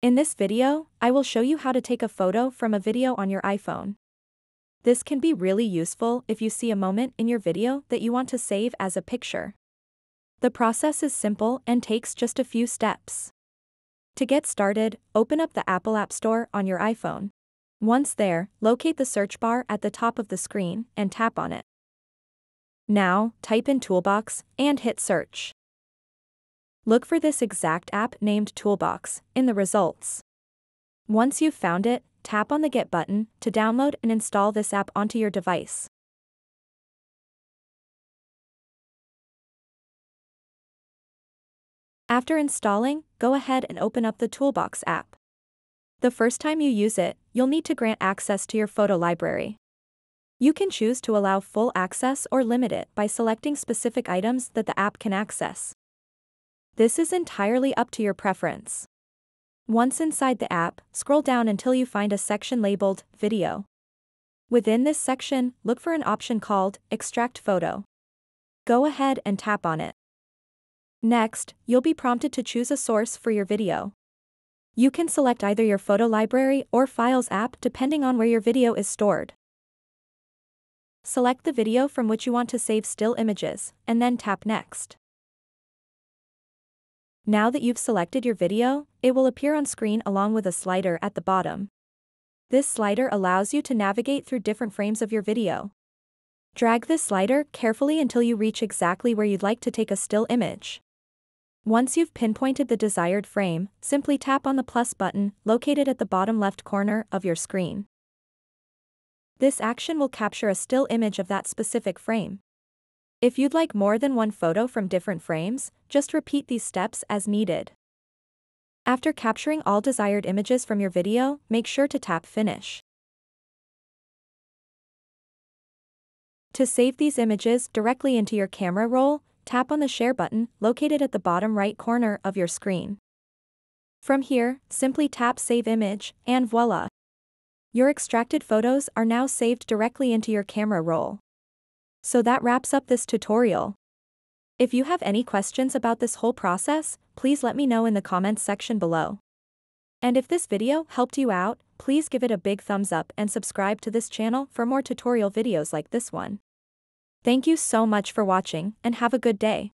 In this video, I will show you how to take a photo from a video on your iPhone. This can be really useful if you see a moment in your video that you want to save as a picture. The process is simple and takes just a few steps. To get started, open up the Apple App Store on your iPhone. Once there, locate the search bar at the top of the screen and tap on it. Now, type in Toolbox and hit search. Look for this exact app named Toolbox in the results. Once you've found it, tap on the Get button to download and install this app onto your device. After installing, go ahead and open up the Toolbox app. The first time you use it, you'll need to grant access to your photo library. You can choose to allow full access or limit it by selecting specific items that the app can access. This is entirely up to your preference. Once inside the app, scroll down until you find a section labeled Video. Within this section, look for an option called Extract Photo. Go ahead and tap on it. Next, you'll be prompted to choose a source for your video. You can select either your photo library or Files app depending on where your video is stored. Select the video from which you want to save still images, and then tap Next. Now that you've selected your video, it will appear on screen along with a slider at the bottom. This slider allows you to navigate through different frames of your video. Drag this slider carefully until you reach exactly where you'd like to take a still image. Once you've pinpointed the desired frame, simply tap on the plus button located at the bottom left corner of your screen. This action will capture a still image of that specific frame. If you'd like more than one photo from different frames, just repeat these steps as needed. After capturing all desired images from your video, make sure to tap Finish. To save these images directly into your camera roll, tap on the Share button located at the bottom right corner of your screen. From here, simply tap Save Image, and voila! Your extracted photos are now saved directly into your camera roll. So that wraps up this tutorial. If you have any questions about this whole process, please let me know in the comments section below. And if this video helped you out, please give it a big thumbs up and subscribe to this channel for more tutorial videos like this one. Thank you so much for watching and have a good day.